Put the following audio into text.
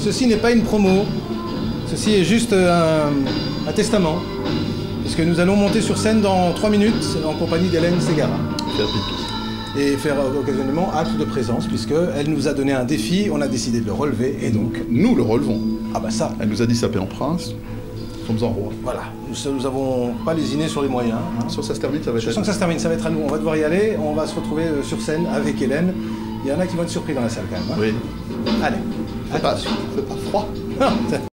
Ceci n'est pas une promo, ceci est juste un testament, puisque nous allons monter sur scène dans 3 minutes en compagnie d'Hélène Segara. Faire pipi. Et faire occasionnellement acte de présence, puisqu'elle nous a donné un défi, on a décidé de le relever, et donc... Nous le relevons. Ah bah ça. Elle nous a dit saper en prince, nous sommes en roi. Voilà, nous n'avons pas lésiné sur les moyens. Hein. Soit ça se termine, ça va être à nous. On va devoir y aller, on va se retrouver sur scène avec Hélène. Il y en a qui vont être surpris dans la salle quand même. Hein. Oui. Allez. Attention. Fait pas froid.